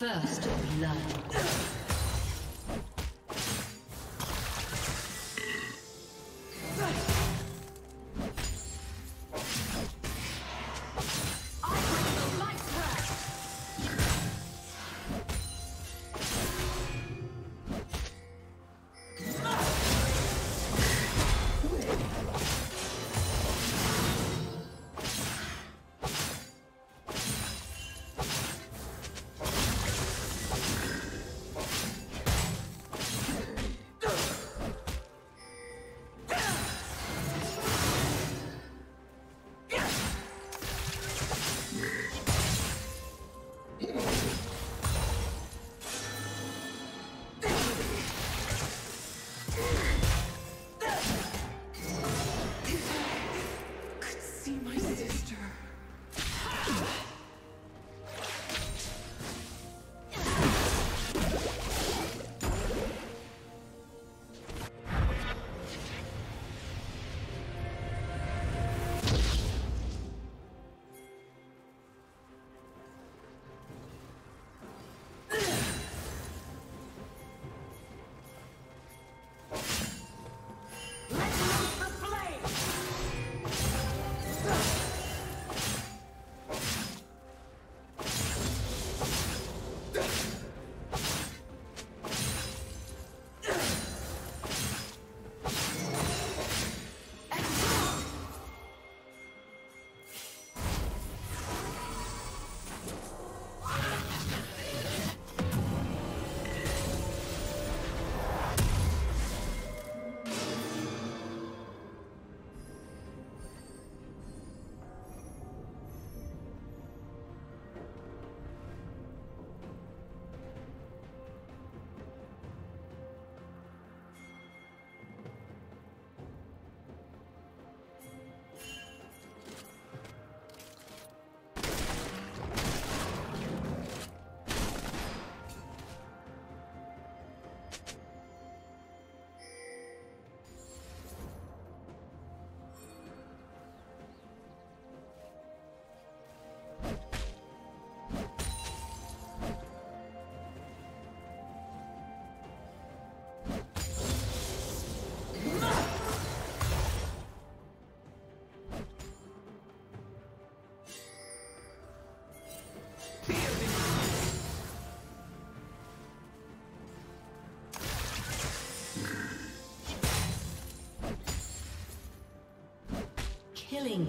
First blood. Killing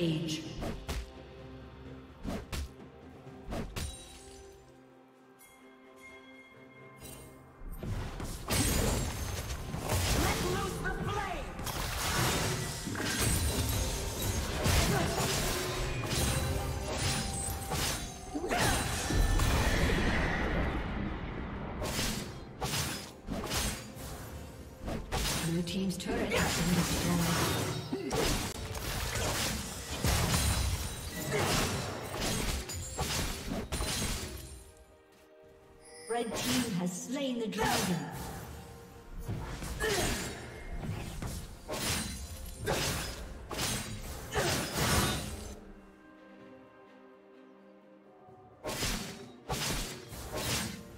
Rampage. Blue team's turret has been destroyed. Red team has slain the dragon.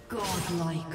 Godlike.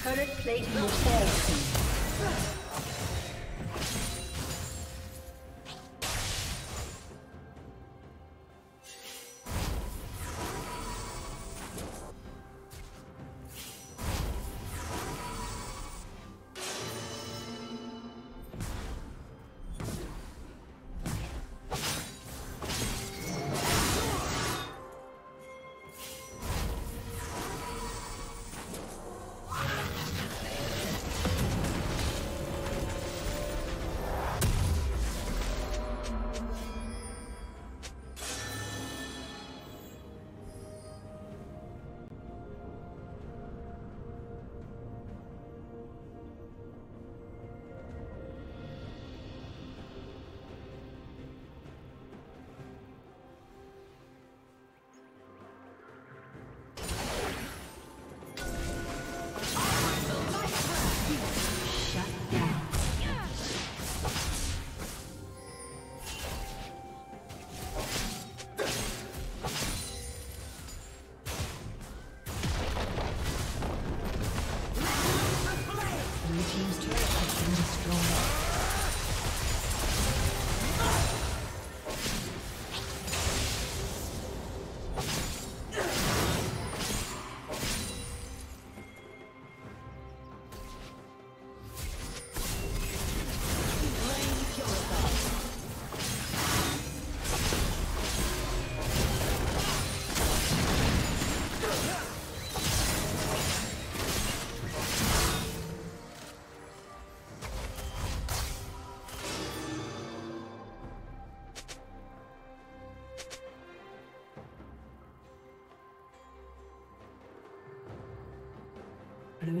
Turret plate will fall soon. Blue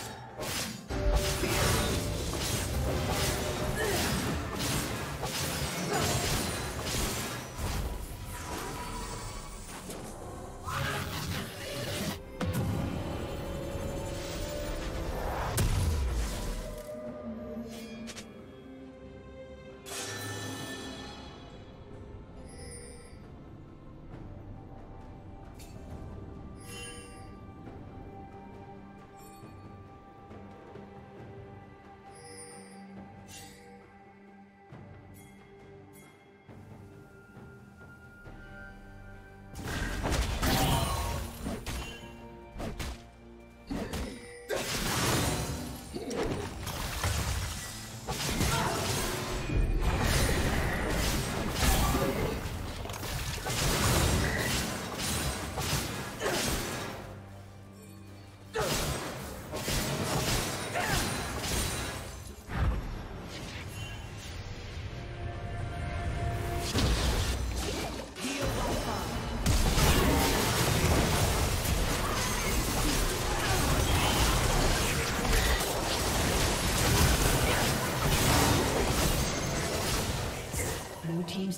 Team's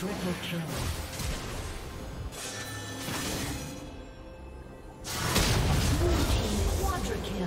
Triple kill. Blue team quadra kill.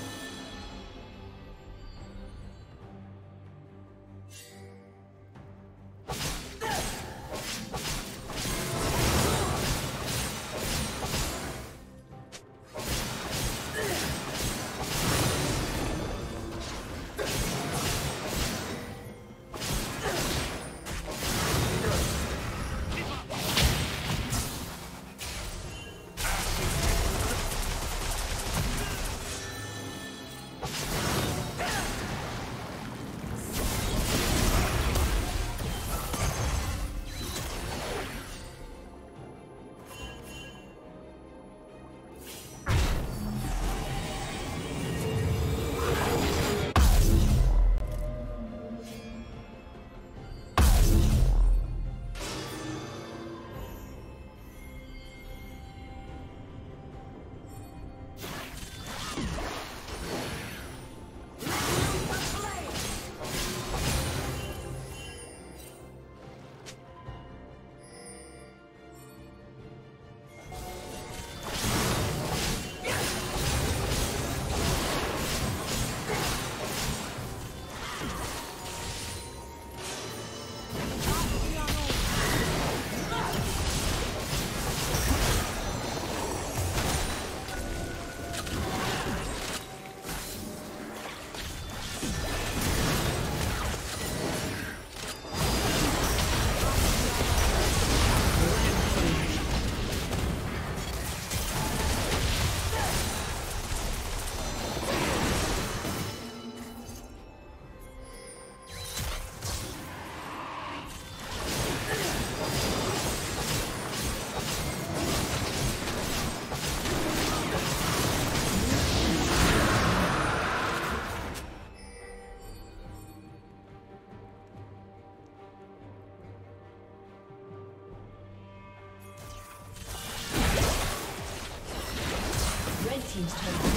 Team's turn.